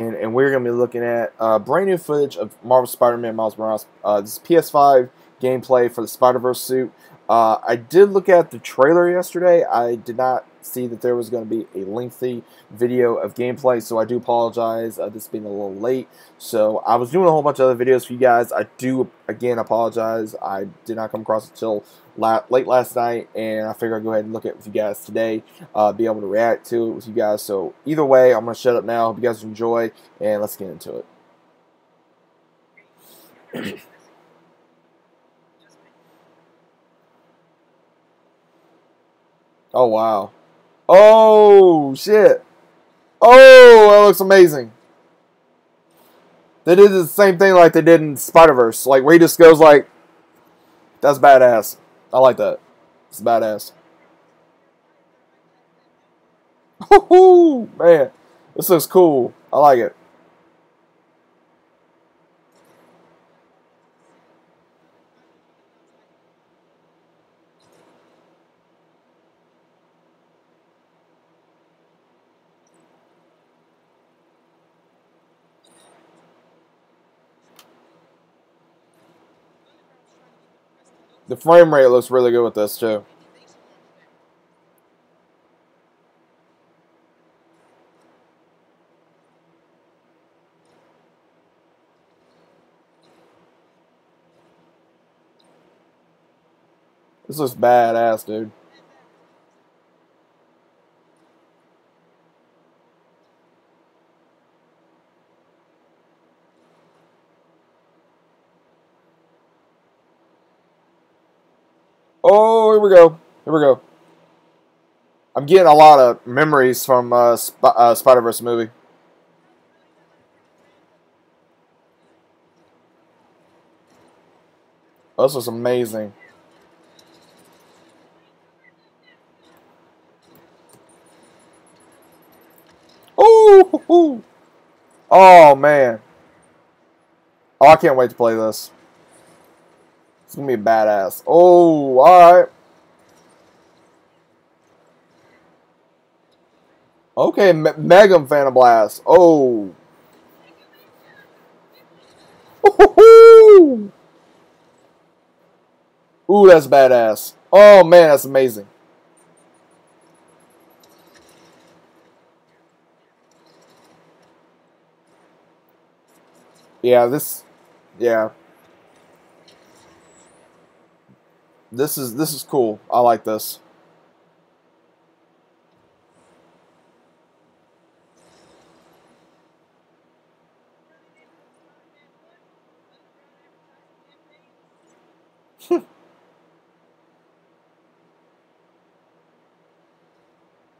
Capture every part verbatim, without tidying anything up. And, and we're going to be looking at uh, brand new footage of Marvel's Spider-Man Miles Morales. Uh, this is P S five gameplay for the Spider-Verse suit. Uh, I did look at the trailer yesterday. I did not see that there was going to be a lengthy video of gameplay, so I do apologize. Uh, this being a little late, so I was doing a whole bunch of other videos for you guys. I do again apologize. I did not come across until la late last night, and I figured I'd go ahead and look at it with you guys today, uh, be able to react to it with you guys. So either way, I'm gonna shut up now. Hope you guys enjoy, and let's get into it. Oh wow. Oh shit. Oh, that looks amazing. They did the same thing like they did in Spider-Verse. Like where he just goes like, that's badass. I like that. It's badass. Woohoo! Man, this looks cool. I like it. The frame rate looks really good with this, too. This looks badass, dude. Oh, here we go. Here we go. I'm getting a lot of memories from uh, Sp uh, Spider-Verse movie. Oh, this was amazing. Oh, oh man. Oh, I can't wait to play this. It's gonna be badass. Oh, alright. Okay, Ma Magnum Phantom Blast. Oh. Ooh, that's badass. Oh, man, that's amazing. Yeah, this. Yeah. This is this is cool. I like this.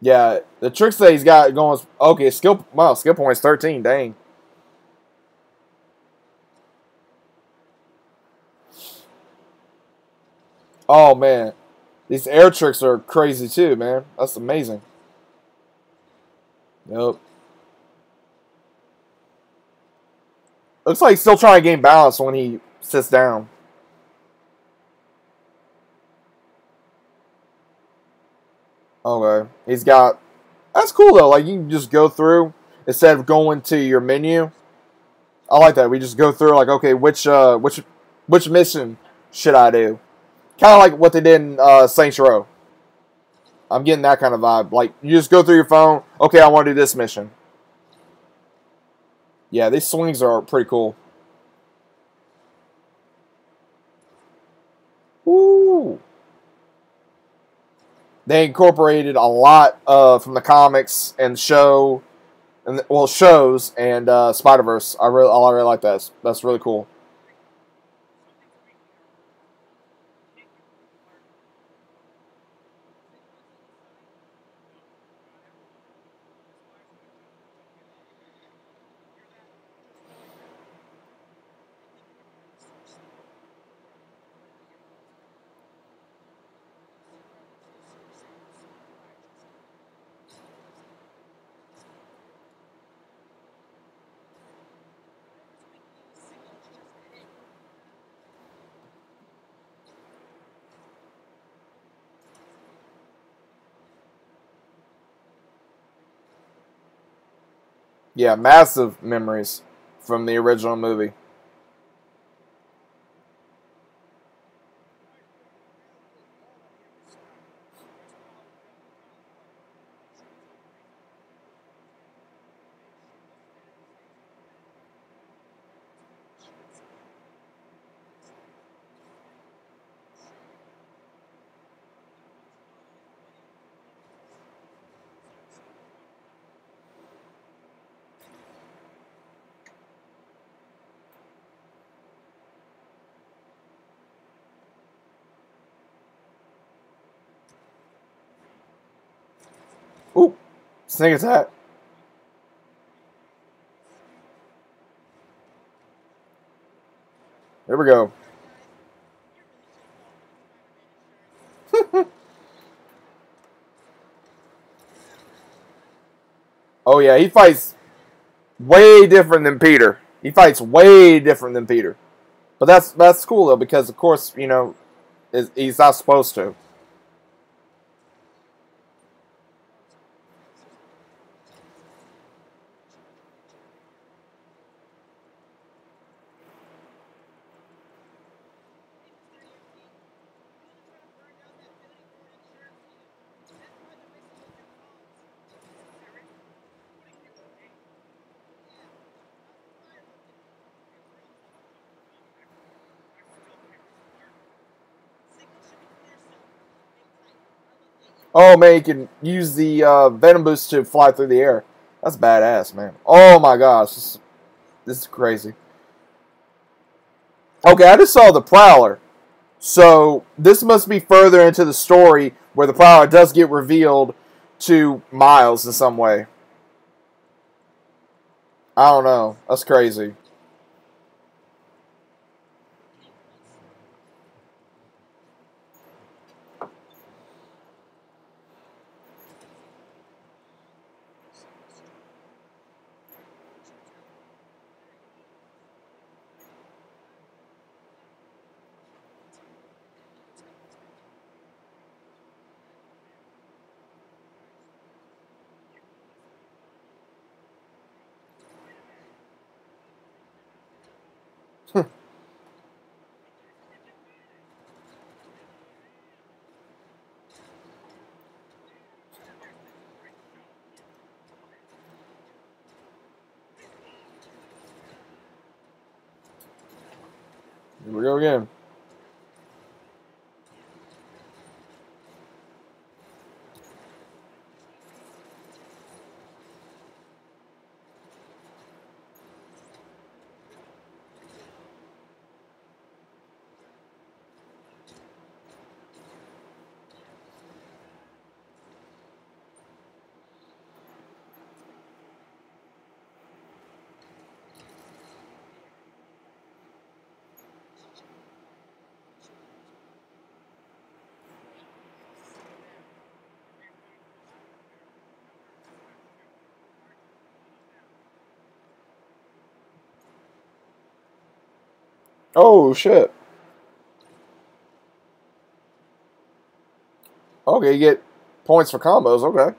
Yeah, the tricks that he's got going. Okay, skill. Wow, skill points thirteen. Dang. Oh, man. These air tricks are crazy, too, man. That's amazing. Nope. Looks like he's still trying to gain balance when he sits down. Okay. He's got... That's cool, though. Like, you can just go through instead of going to your menu. I like that. We just go through, like, okay, which, uh, which, which mission should I do? Kind of like what they did in uh, Saints Row. I'm getting that kind of vibe. Like, you just go through your phone. Okay, I want to do this mission. Yeah, these swings are pretty cool. Woo! They incorporated a lot uh, from the comics and show, and well, shows and uh, Spider-Verse. I really, I really like that. That's really cool. Yeah, massive memories from the original movie. Ooh, snake attack. There we go. Oh yeah, he fights way different than Peter. He fights way different than Peter. But that's that's cool though, because of course, you know, he's not supposed to. Oh, man, you can use the uh, Venom Boost to fly through the air. That's badass, man. Oh, my gosh. This is, this is crazy. Okay, I just saw the Prowler. So, this must be further into the story where the Prowler does get revealed to Miles in some way. I don't know. That's crazy. Here we go again. Oh, shit. Okay, you get points for combos. Okay.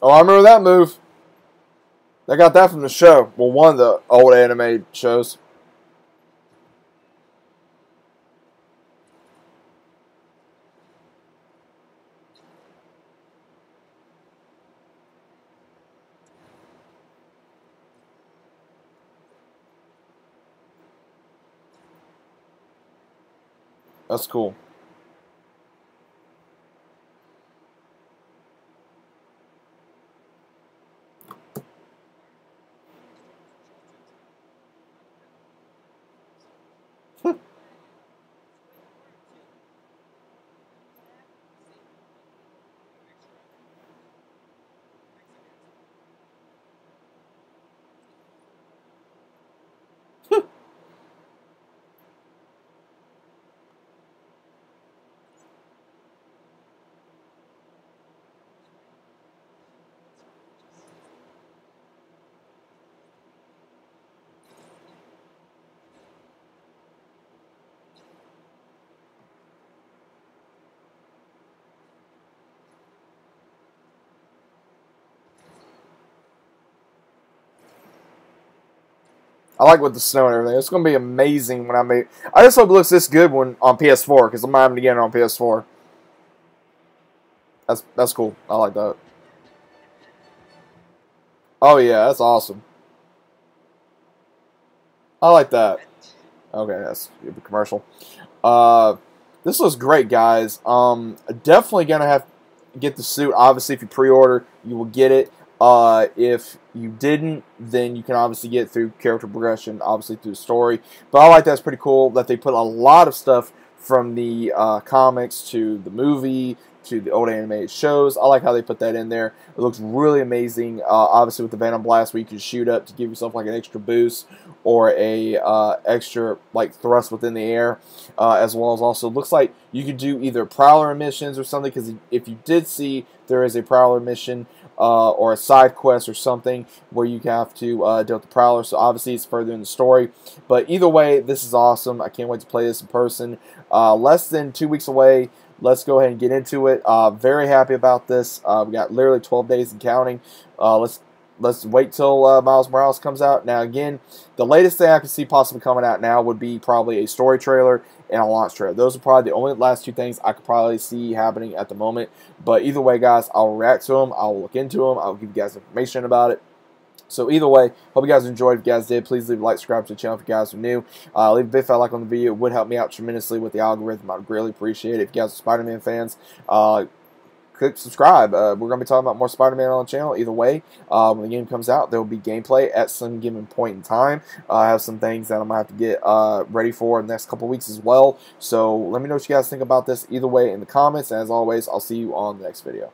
Oh, I remember that move. I got that from the show. Well, one of the old anime shows. That's cool. I like with the snow and everything. It's going to be amazing when I make. I just hope it looks this good when on P S four, because I'm having to get it on P S four. That's that's cool. I like that. Oh yeah, that's awesome. I like that. Okay, that's a commercial. Uh, this looks great, guys. Um, definitely gonna have to get the suit. Obviously, if you pre-order, you will get it. Uh, if you didn't, then you can obviously get it through character progression, obviously through the story. But I like that's pretty cool that they put a lot of stuff from the uh, comics to the movie to the old animated shows. I like how they put that in there. It looks really amazing, uh, obviously with the Venom Blast, where you can shoot up to give yourself like an extra boost or a uh, extra like thrust within the air, uh, as well as also looks like you could do either Prowler missions or something, because if you did see, there is a Prowler mission uh, or a side quest or something where you have to uh, deal with the Prowler, so obviously it's further in the story. But either way, this is awesome. I can't wait to play this in person. Uh, less than two weeks away. Let's go ahead and get into it. Uh, very happy about this. Uh, we got literally twelve days and counting. Uh, let's let's wait till uh, Miles Morales comes out. Now, again, the latest thing I can see possibly coming out now would be probably a story trailer and a launch trailer. Those are probably the only last two things I could probably see happening at the moment. But either way, guys, I'll react to them. I'll look into them. I'll give you guys information about it. So either way, hope you guys enjoyed. If you guys did, please leave a like, subscribe to the channel if you guys are new. Uh, leave a big fat like on the video. It would help me out tremendously with the algorithm. I'd really appreciate it. If you guys are Spider-Man fans, uh, click subscribe. Uh, we're going to be talking about more Spider-Man on the channel. Either way, uh, when the game comes out, there will be gameplay at some given point in time. Uh, I have some things that I'm going to have to get uh, ready for in the next couple weeks as well. So let me know what you guys think about this either way in the comments. And as always, I'll see you on the next video.